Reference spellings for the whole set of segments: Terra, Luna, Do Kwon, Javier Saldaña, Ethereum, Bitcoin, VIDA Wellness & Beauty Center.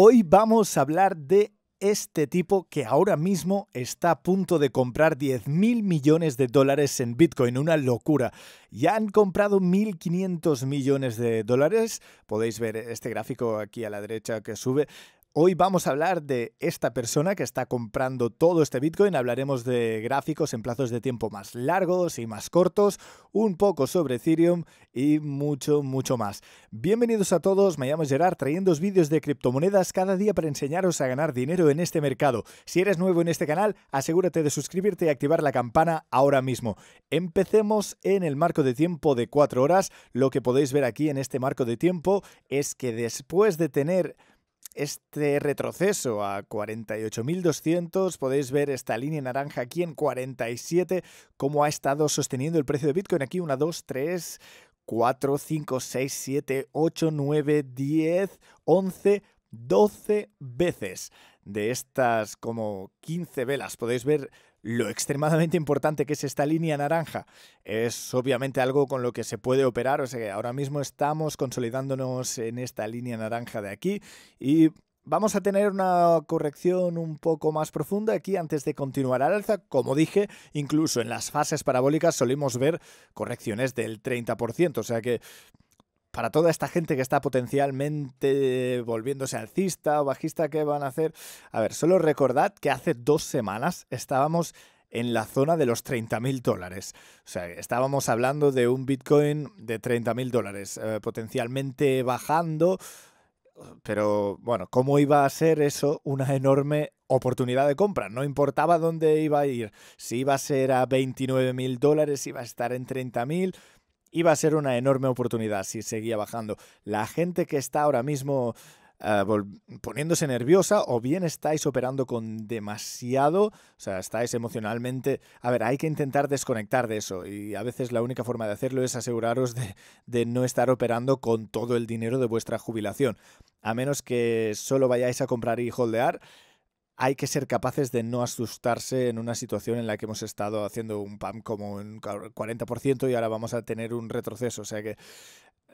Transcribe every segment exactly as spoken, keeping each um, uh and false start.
Hoy vamos a hablar de este tipo que ahora mismo está a punto de comprar diez mil millones de dólares en Bitcoin. Una locura. Ya han comprado mil quinientos millones de dólares. Podéis ver este gráfico aquí a la derecha que sube. Hoy vamos a hablar de esta persona que está comprando todo este Bitcoin. Hablaremos de gráficos en plazos de tiempo más largos y más cortos, un poco sobre Ethereum y mucho, mucho más. Bienvenidos a todos, me llamo Gerard, trayéndoos vídeos de criptomonedas cada día para enseñaros a ganar dinero en este mercado. Si eres nuevo en este canal, asegúrate de suscribirte y activar la campana ahora mismo. Empecemos en el marco de tiempo de cuatro horas. Lo que podéis ver aquí en este marco de tiempo es que después de tener este retroceso a cuarenta y ocho mil doscientos, podéis ver esta línea naranja aquí en cuarenta y siete, cómo ha estado sosteniendo el precio de Bitcoin. Aquí uno, dos, tres, cuatro, cinco, seis, siete, ocho, nueve, diez, once, doce veces. De estas como quince velas podéis ver lo extremadamente importante que es esta línea naranja. Es obviamente algo con lo que se puede operar, o sea que ahora mismo estamos consolidándonos en esta línea naranja de aquí y vamos a tener una corrección un poco más profunda aquí antes de continuar al alza. Como dije, incluso en las fases parabólicas solemos ver correcciones del treinta por ciento, o sea que para toda esta gente que está potencialmente volviéndose alcista o bajista, ¿qué van a hacer? A ver, solo recordad que hace dos semanas estábamos en la zona de los treinta mil dólares. O sea, estábamos hablando de un Bitcoin de treinta mil dólares, eh, potencialmente bajando. Pero, bueno, ¿cómo iba a ser eso una enorme oportunidad de compra? No importaba dónde iba a ir. Si iba a ser a veintinueve mil dólares, iba a estar en treinta mil... Iba a ser una enorme oportunidad si seguía bajando. La gente que está ahora mismo uh, poniéndose nerviosa, o bien estáis operando con demasiado, o sea, estáis emocionalmente... A ver, hay que intentar desconectar de eso y a veces la única forma de hacerlo es aseguraros de, de no estar operando con todo el dinero de vuestra jubilación. A menos que solo vayáis a comprar y holdear, hay que ser capaces de no asustarse en una situación en la que hemos estado haciendo un pump como un cuarenta por ciento y ahora vamos a tener un retroceso. O sea que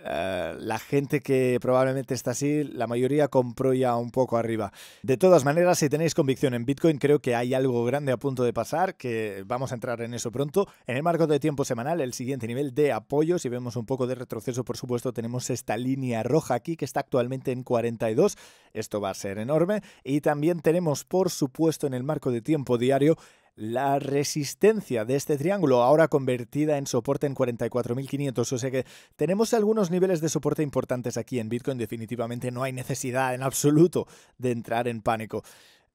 uh, la gente que probablemente está así, la mayoría compró ya un poco arriba. De todas maneras, si tenéis convicción en Bitcoin, creo que hay algo grande a punto de pasar, que vamos a entrar en eso pronto. En el marco de tiempo semanal, el siguiente nivel de apoyo, si vemos un poco de retroceso, por supuesto, tenemos esta línea roja aquí que está actualmente en cuarenta y dos. Esto va a ser enorme. Y también tenemos, por supuesto, en el marco de tiempo diario, la resistencia de este triángulo, ahora convertida en soporte en cuarenta y cuatro mil quinientos. O sea que tenemos algunos niveles de soporte importantes aquí en Bitcoin. Definitivamente no hay necesidad en absoluto de entrar en pánico.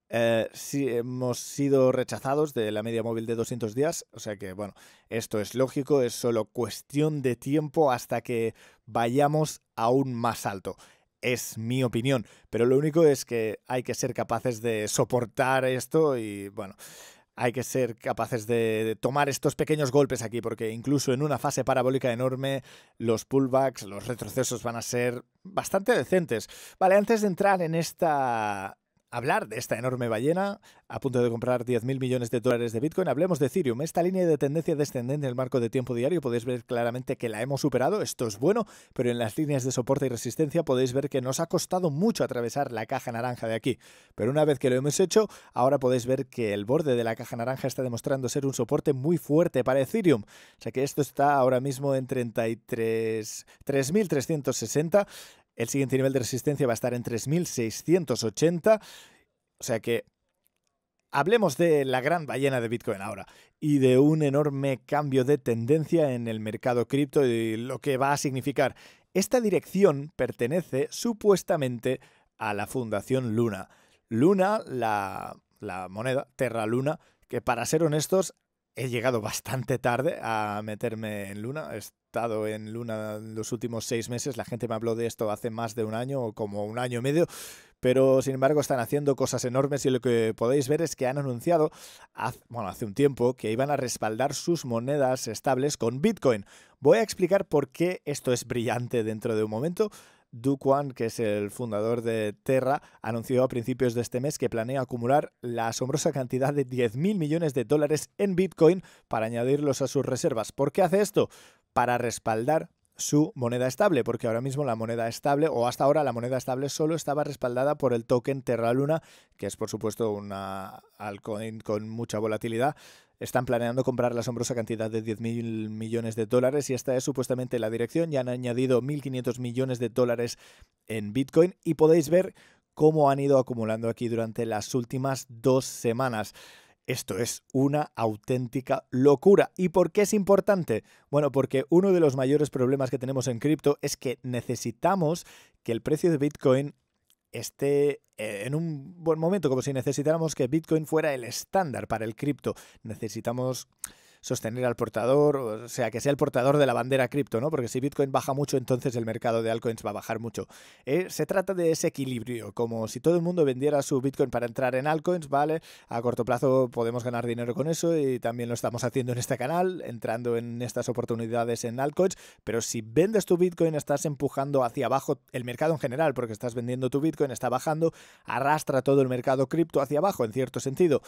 Eh, sí, hemos sido rechazados de la media móvil de doscientos días, o sea que, bueno, esto es lógico, es solo cuestión de tiempo hasta que vayamos aún más alto. Es mi opinión, pero lo único es que hay que ser capaces de soportar esto y, bueno, hay que ser capaces de tomar estos pequeños golpes aquí, porque incluso en una fase parabólica enorme, los pullbacks, los retrocesos van a ser bastante decentes. Vale, antes de entrar en esta... hablar de esta enorme ballena a punto de comprar diez mil millones de dólares de Bitcoin, hablemos de Ethereum. Esta línea de tendencia descendente en el marco de tiempo diario podéis ver claramente que la hemos superado, esto es bueno, pero en las líneas de soporte y resistencia podéis ver que nos ha costado mucho atravesar la caja naranja de aquí, pero una vez que lo hemos hecho, ahora podéis ver que el borde de la caja naranja está demostrando ser un soporte muy fuerte para Ethereum, o sea que esto está ahora mismo en treinta y tres, tres mil trescientos sesenta. El siguiente nivel de resistencia va a estar en tres mil seiscientos ochenta. O sea que hablemos de la gran ballena de Bitcoin ahora y de un enorme cambio de tendencia en el mercado cripto y lo que va a significar. Esta dirección pertenece supuestamente a la Fundación Luna. Luna, la, la moneda Terra Luna, que para ser honestos he llegado bastante tarde a meterme en Luna. Estado en Luna los últimos seis meses, la gente me habló de esto hace más de un año o como un año y medio, pero sin embargo están haciendo cosas enormes y lo que podéis ver es que han anunciado hace, bueno, hace un tiempo que iban a respaldar sus monedas estables con Bitcoin. Voy a explicar por qué esto es brillante dentro de un momento. Do Kwon, que es el fundador de Terra, anunció a principios de este mes que planea acumular la asombrosa cantidad de diez mil millones de dólares en Bitcoin para añadirlos a sus reservas. ¿Por qué hace esto? Para respaldar su moneda estable, porque ahora mismo la moneda estable, o hasta ahora la moneda estable, solo estaba respaldada por el token Terra Luna, que es por supuesto una altcoin con mucha volatilidad. Están planeando comprar la asombrosa cantidad de diez mil millones de dólares y esta es supuestamente la dirección. Ya han añadido mil quinientos millones de dólares en Bitcoin y podéis ver cómo han ido acumulando aquí durante las últimas dos semanas. Esto es una auténtica locura. ¿Y por qué es importante? Bueno, porque uno de los mayores problemas que tenemos en cripto es que necesitamos que el precio de Bitcoin esté en un buen momento, como si necesitáramos que Bitcoin fuera el estándar para el cripto. Necesitamos sostener al portador, o sea, que sea el portador de la bandera cripto, ¿no? Porque si Bitcoin baja mucho, entonces el mercado de altcoins va a bajar mucho. Eh, se trata de ese equilibrio, como si todo el mundo vendiera su Bitcoin para entrar en altcoins, ¿vale? A corto plazo podemos ganar dinero con eso y también lo estamos haciendo en este canal, entrando en estas oportunidades en altcoins, pero si vendes tu Bitcoin estás empujando hacia abajo el mercado en general, porque estás vendiendo tu Bitcoin, está bajando, arrastra todo el mercado cripto hacia abajo, en cierto sentido.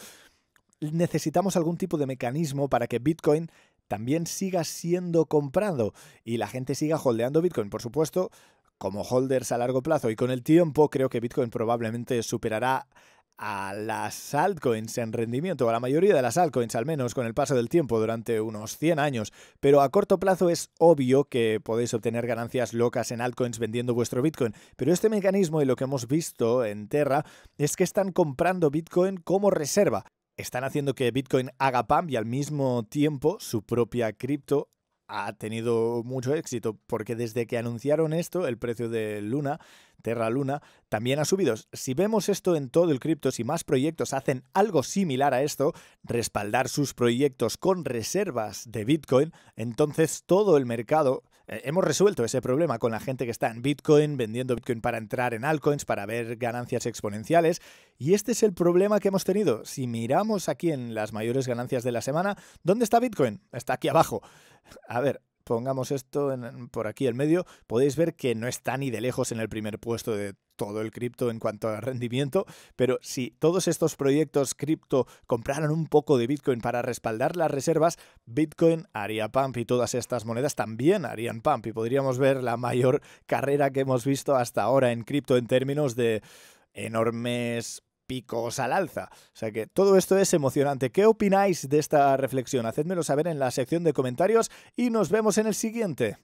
Necesitamos algún tipo de mecanismo para que Bitcoin también siga siendo comprado y la gente siga holdeando Bitcoin. Por supuesto, como holders a largo plazo y con el tiempo, creo que Bitcoin probablemente superará a las altcoins en rendimiento, a la mayoría de las altcoins, al menos con el paso del tiempo, durante unos cien años. Pero a corto plazo es obvio que podéis obtener ganancias locas en altcoins vendiendo vuestro Bitcoin. Pero este mecanismo y lo que hemos visto en Terra es que están comprando Bitcoin como reserva. Están haciendo que Bitcoin haga pump y al mismo tiempo su propia cripto ha tenido mucho éxito porque desde que anunciaron esto, el precio de Luna, Terra Luna, también ha subido. Si vemos esto en todo el cripto, si más proyectos hacen algo similar a esto, respaldar sus proyectos con reservas de Bitcoin, entonces todo el mercado... Hemos resuelto ese problema con la gente que está en Bitcoin, vendiendo Bitcoin para entrar en altcoins, para ver ganancias exponenciales. Y este es el problema que hemos tenido. Si miramos aquí en las mayores ganancias de la semana, ¿dónde está Bitcoin? Está aquí abajo. A ver, pongamos esto en, por aquí en medio. Podéis ver que no está ni de lejos en el primer puesto de todo el cripto en cuanto a rendimiento, pero si todos estos proyectos cripto compraran un poco de Bitcoin para respaldar las reservas, Bitcoin haría pump y todas estas monedas también harían pump y podríamos ver la mayor carrera que hemos visto hasta ahora en cripto en términos de enormes picos al alza. O sea que todo esto es emocionante. ¿Qué opináis de esta reflexión? Hacédmelo saber en la sección de comentarios y nos vemos en el siguiente.